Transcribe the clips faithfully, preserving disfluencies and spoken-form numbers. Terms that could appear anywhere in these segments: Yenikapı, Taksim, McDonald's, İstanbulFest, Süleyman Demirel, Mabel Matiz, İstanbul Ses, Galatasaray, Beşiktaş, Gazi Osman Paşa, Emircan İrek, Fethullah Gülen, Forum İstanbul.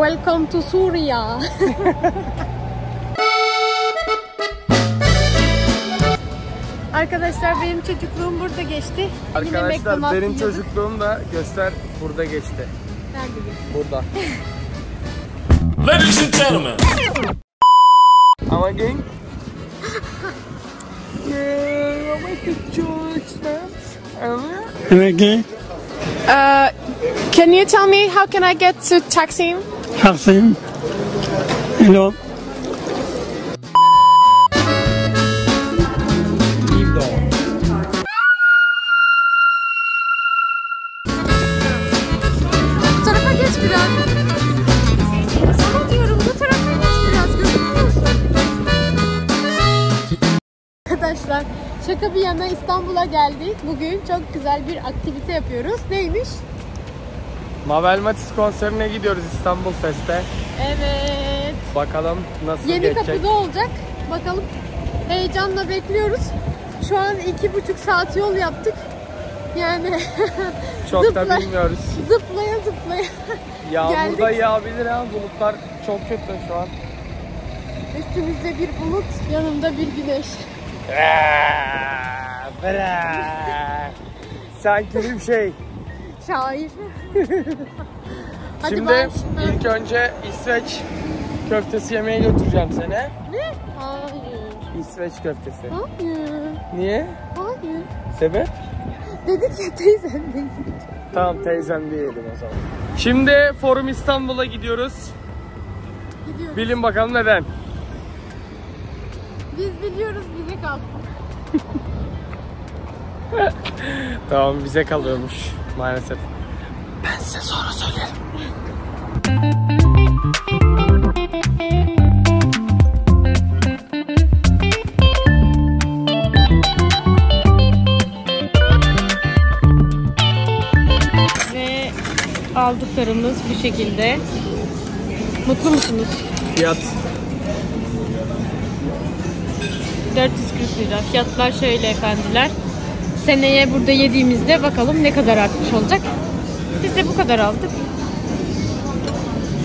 Welcome to Suriye. Arkadaşlar benim çocukluğum burada geçti. Arkadaşlar benim çocukluğum da göster burada geçti. Nerede geçti? Burada. Ladies and gentlemen. Ama gang. Yeah, I'm at the church now. Ama gang. Uh, can you tell me how can I get to Taksim? Taksim. Hello. Arkadaşlar şaka bir yana İstanbul'a geldik. Bugün çok güzel bir aktivite yapıyoruz. Neymiş? Mabel Matiz konserine gidiyoruz İstanbul Ses'te. Evet. Bakalım nasıl Yenikapı'da geçecek. Yenikapı'da olacak. Bakalım. Heyecanla bekliyoruz. Şu an iki buçuk saat yol yaptık. Yani çok zıplay, da bilmiyoruz. Zıplaya zıplaya Yağmur da yağabilir ama bulutlar çok kötü şu an. Üstümüzde bir bulut, yanımda bir güneş. Sanki bir şey. Şair. Şimdi baş, ilk baş. önce İsveç köftesi yemeye götüreceğim seni. Ne? Hayır. İsveç köftesi. Hayır. Niye? Hayır. Sebep? Dedik ya teyzem değil. Tamam teyzem diyelim o zaman. Şimdi Forum İstanbul'a gidiyoruz. Gidiyoruz. Bilin bakalım neden. Biz biliyoruz, bize kalsın. Tamam, bize kalıyormuş maalesef. Ben size sonra söylerim. Ve aldıklarımız bu şekilde. Mutlu musunuz? Fiyat. dört yüz kırk lira. Fiyatlar şöyle efendiler. Seneye burada yediğimizde bakalım ne kadar artmış olacak. Biz de bu kadar aldık.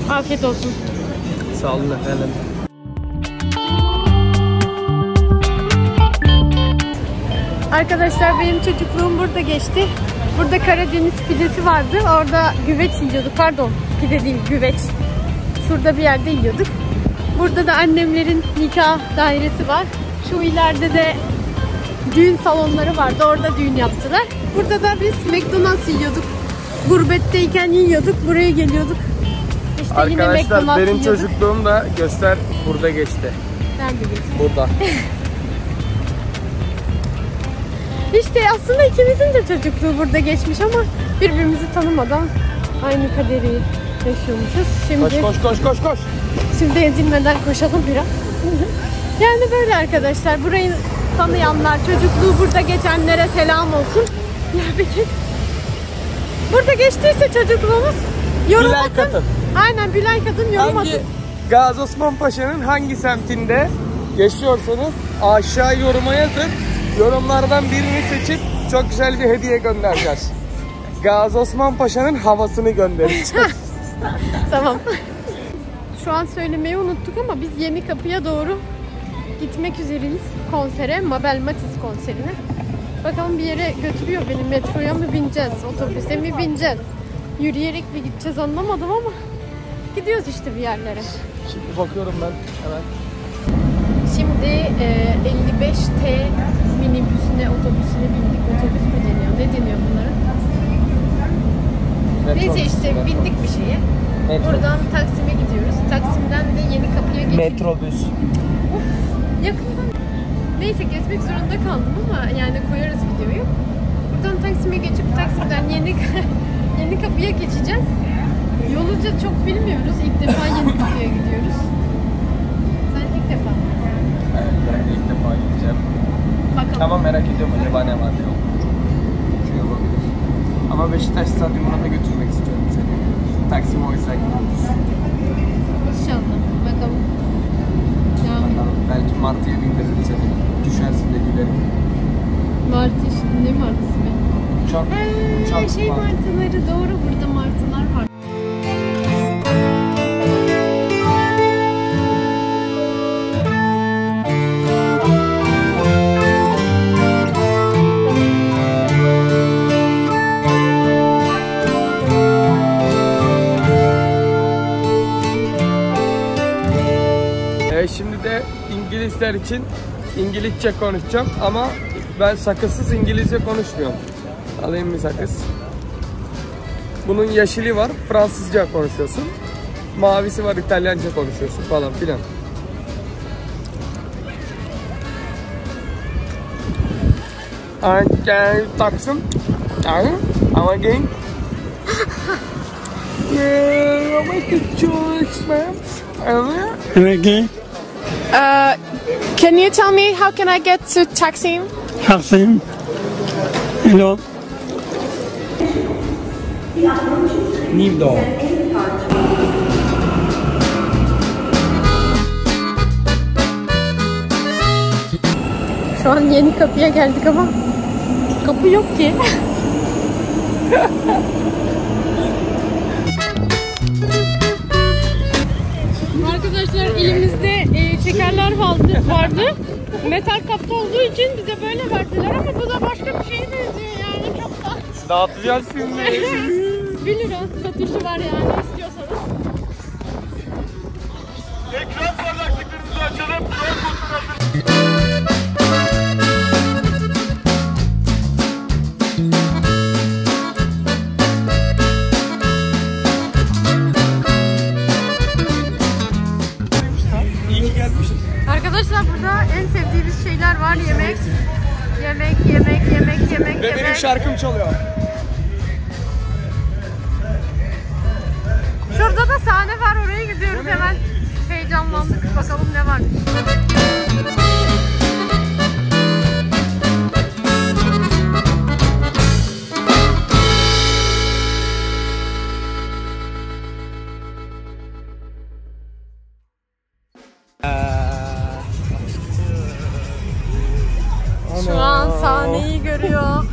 Afiyet olsun. Sağ olun efendim. Arkadaşlar benim çocukluğum burada geçti. Burada Karadeniz pidesi vardı. Orada güveç yiyorduk. Pardon, pide değil, güveç. Şurada bir yerde yiyorduk. Burada da annemlerin nikah dairesi var. Şu ileride de düğün salonları vardı. Orada düğün yaptılar. Burada da biz McDonald's yiyorduk. Gurbetteyken yiyorduk. Buraya geliyorduk. İşte arkadaşlar yine McDonald's benim yiyorduk. Çocukluğum da göster burada geçti. Nerede geçti? Burada. İşte aslında ikimizin de çocukluğu burada geçmiş ama birbirimizi tanımadan aynı kaderi yaşıyormuşuz. Şimdi, koş koş koş koş koş. Şimdi ezilmeden koşalım biraz. Yani böyle arkadaşlar, burayı tanıyanlar, çocukluğu burada geçenlere selam olsun. Burada geçtiyse çocukluğumuz yorum Bilal atın. Kadın. Aynen Bilal Kadın yorum hangi, atın. Gazi Osman Paşa'nın hangi semtinde geçiyorsanız aşağı yoruma yazın. Yorumlardan birini seçip çok güzel bir hediye göndereceğiz. Gazi Osman Paşa'nın havasını göndereceğiz. Tamam. Şu an söylemeyi unuttuk ama biz Yenikapı'ya doğru gitmek üzereyiz konsere, Mabel Matiz konserine. Bakalım bir yere götürüyor beni, metroya mı bineceğiz, otobüse mi bineceğiz, yürüyerek mi gideceğiz anlamadım ama gidiyoruz işte bir yerlere. Şimdi bakıyorum ben hemen. Şimdi e, elli beş T minibüsüne, otobüsüne bindik. Otobüs mü deniyor, ne deniyor bunlara? Metro. Neyse işte metro. Bindik bir şeye. Metro. Oradan Taksim'e gidiyoruz. Taksim'den de Yenikapı'ya geçtik. Metrobüs. Yakından neyse kesmek zorunda kaldım ama yani koyarız videoyu. Buradan Taksim'e geçip Taksim'den yeni Yenikapı'ya geçeceğiz. Yolunca çok bilmiyoruz. İlk defa Yenikapı'ya gidiyoruz. Sen ilk defa mı? Evet, ben ilk defa gideceğim. Bakalım. Tamam, merak ediyorum acaba ne var ne yok. Şuraya bakıyoruz. Ama Beşiktaş Stadyum'una da götürmek istiyorum seni. Taksim'e oysa gidiyoruz. İnşallah. Bakalım. Belki martıya bindiririm seni. Düşersin de giderim. Martı işte. Ne martısı be? Uçak. Ee, uçak şey martıları. Martıları. Doğru, burada martılar var. İngilizler için İngilizce konuşacağım ama ben sakızsız İngilizce konuşmuyorum. Alayım bir sakız. Bunun yeşili var, Fransızca konuşuyorsun. Mavisi var, İtalyanca konuşuyorsun falan filan. I can talk some. I'm again. Yeah, I'm the choice, man. I'm again. Uh, can you tell me how can I get to Taksim? Taksim. Hello. Nivdo. Şu an Yenikapı'ya geldik ama kapı yok ki. Arkadaşlar elimizde şekerler vardı. vardı. Metal kapta olduğu için bize böyle verdiler ama bu da başka bir şeye benziyor yani çok da. Dağıtacağız şimdi. bir lira satışı var yani istiyorsanız. Ekran parlaklıklarınızı açalım. Arkadaşlar burada en sevdiğimiz şeyler var. Yemek, yemek, yemek, yemek, yemek, yemek. Ve benim şarkım çalıyor. Şurada da sahne var, oraya gidiyoruz hemen. Heyecanlandık, bakalım ne var. Şu an sahneyi görüyor.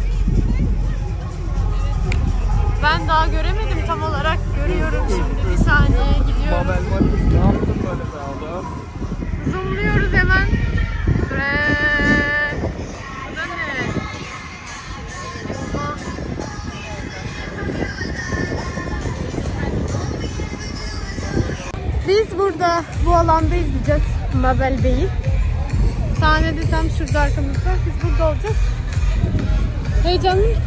Ben daha göremedim tam olarak, görüyorum şimdi, bir saniye gidiyoruz. Mabel Matiz ne yaptın böyle sağda? Zoomluyoruz hemen. Buraya. Burada ne? Biz burada bu alanda izleyeceğiz Mabel Bey'i. Sahnede tam şurada arkamızda. Biz burada olacağız. Heyecanlı mısın?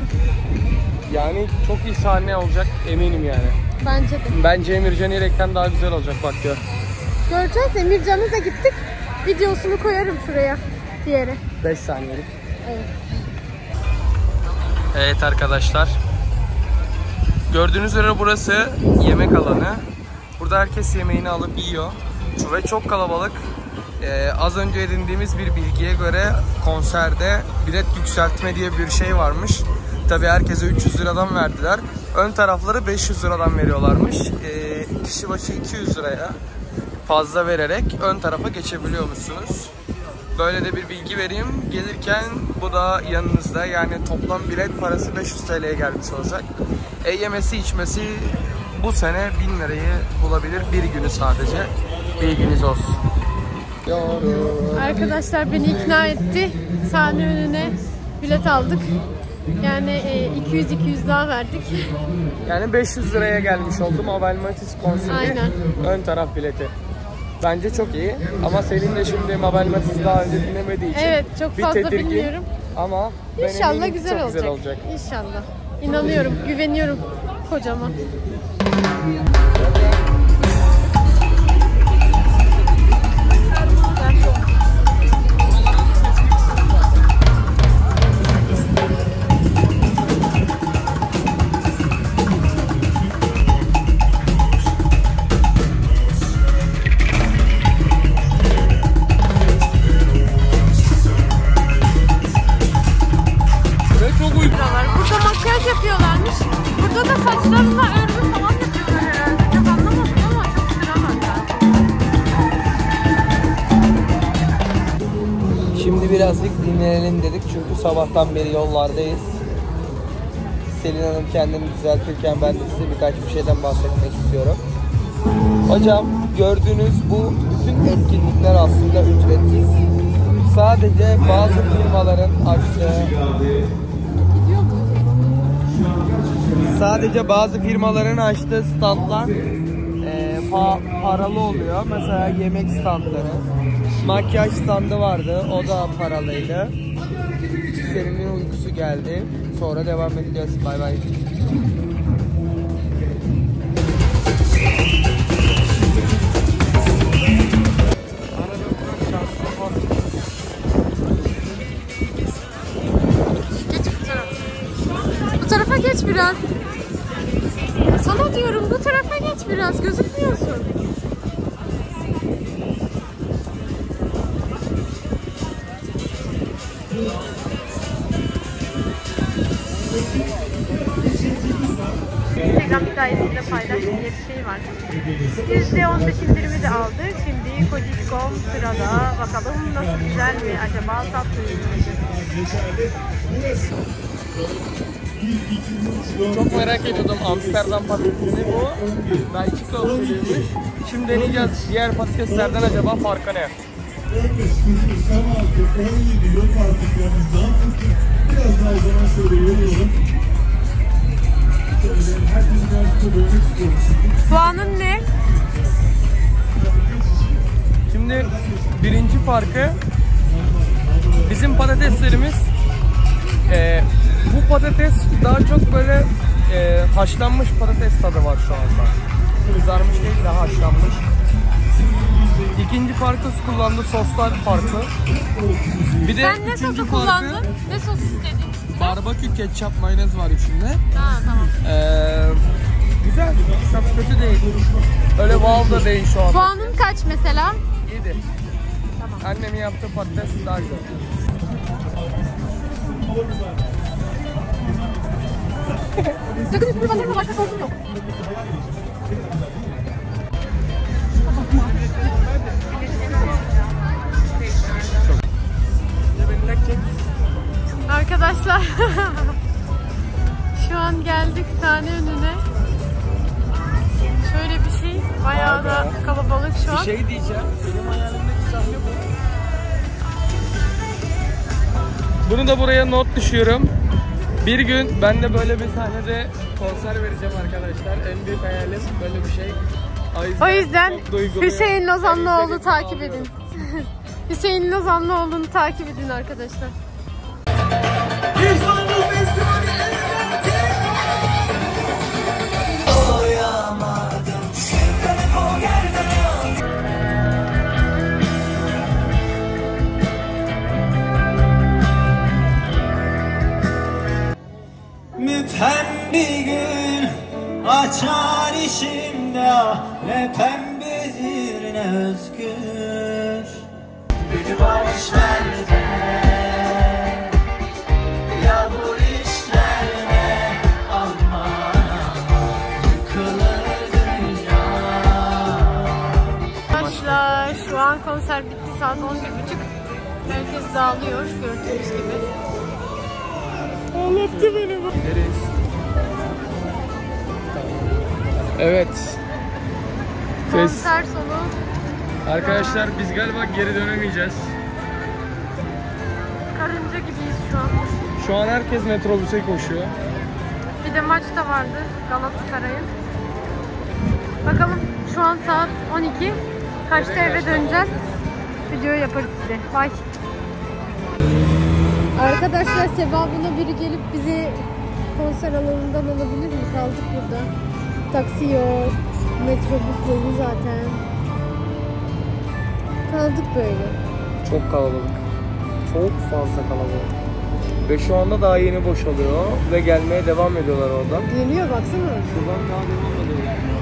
Yani çok iyi sahne olacak eminim yani. Bence de. Bence Emircan İrek'ten daha güzel olacak bak diyor. Göreceğiz. Emircan'a da gittik. Videosunu koyarım şuraya. Bir yere. beş saniyelik. Evet. Evet arkadaşlar. Gördüğünüz üzere burası yemek alanı. Burada herkes yemeğini alıp yiyor. Ve çok kalabalık. Ee, az önce edindiğimiz bir bilgiye göre konserde bilet yükseltme diye bir şey varmış. Tabi herkese üç yüz liradan verdiler. Ön tarafları beş yüz liradan veriyorlarmış. Ee, kişi başı iki yüz liraya fazla vererek ön tarafa geçebiliyormuşsunuz. Böyle de bir bilgi vereyim. Gelirken bu da yanınızda, yani toplam bilet parası beş yüz TL'ye gelmiş olacak. E, yemesi içmesi bu sene bin lirayı bulabilir. Bir günü sadece. Bilginiz olsun. Arkadaşlar beni ikna etti. Sahne önüne bilet aldık. Yani iki yüz iki yüz daha verdik. Yani beş yüz liraya gelmiş oldum. Mabel Matiz konseri. Aynen. Ön taraf bileti. Bence çok iyi. Ama Selin de şimdi Mabel Matiz'i daha önce dinlemediği için. Evet, çok fazla tedirgin, bilmiyorum. Ama İnşallah güzel, çok olacak. güzel olacak. İnşallah. İnanıyorum, güveniyorum kocama. Şimdi birazcık dinlenelim dedik çünkü sabahtan beri yollardayız. Selin Hanım kendini düzeltirken ben de size birkaç bir şeyden bahsetmek istiyorum. Hocam gördüğünüz bu bütün etkinlikler aslında ücretsiz. Sadece bazı firmaların açtığı... Sadece bazı firmaların açtığı standlar e, pa, paralı oluyor. Mesela yemek standları. Makyaj standı vardı. O da paralıydı. Selim'in uykusu geldi. Sonra devam edeceğiz. Bay bay. Bu tarafa geç biraz. Sana diyorum bu tarafa geç biraz. Gözükmüyorsun. Instagram hikayesinde paylaştığım bir şey var. yüzde on beş indirimi de aldı. Şimdi Kocicom sırada. Bakalım nasıl, güzel mi? Acaba satılıyor mu? Çok merak ediyordum Amsterdam patatesini. Bu belki kalsın. Şimdi deneyeceğiz. Diğer patateslerden acaba farkı ne? on beş, kırk, on altı, on yedi yok artıklarımızdan. Biraz daha zaman şöyle yoruyorum. Puanın ne? Şimdi birinci farkı bizim patateslerimiz e, bu patates daha çok böyle e, haşlanmış patates tadı var şu anda. Kızarmış değil de haşlanmış. İkinci farkı kullandığı soslar farklı. Bir de sen ne sosu kullandın? Ne sos istedin? Barbekü ketçap mayonez var içinde. Ha, tamam. Ee, güzel. Çok kötü değil. Öyle wow da değil şu an. Puanın kaç mesela? yedi. Tamam. Annemin yaptığı patates daha güzel. Sakın üstüne batırma, başka sorun yok. Arkadaşlar şu an geldik sahne önüne. Şöyle bir şey, bayağı da kalabalık şu an. Bir şey diyeceğim, benim hayalimdeki sahne bu. Bunu da buraya not düşüyorum. Bir gün ben de böyle bir sahnede konser vereceğim arkadaşlar. En büyük hayalim böyle bir şey. O yüzden, o yüzden Hüseyin Ozanlıoğlu'nu takip edin. Hüseyin Ozanlıoğlu'nu takip edin arkadaşlar. İstanbul Festivali elbette doyamadım senden o yerden. Müpembi gün açar işimde ne pembedir ne özgür. Beni barış bende. Konser bitti, saat on bir buçuk. Herkes dağılıyor gördüğünüz gibi. Eğletti beni bu. Evet. Konser sonu. Arkadaşlar biz galiba geri dönemeyeceğiz. Karınca gibiyiz şu an. Şu an herkes metrobüse koşuyor. Bir de maç da vardı Galatasaray'ın. Bakalım şu an saat on iki. Kaçta eve döneceğiz? Videoyu yaparız size. Bye. Arkadaşlar sevabına biri gelip bizi konser alanından alabilir mi? Kaldık burada. Taksi yok. Metrobüs yolu zaten. Kaldık böyle. Çok kalabalık. Çok fazla kalabalık. Ve şu anda daha yeni boşalıyor. Ve gelmeye devam ediyorlar oradan. Geliyor baksana. Şuradan daha devam ediyor.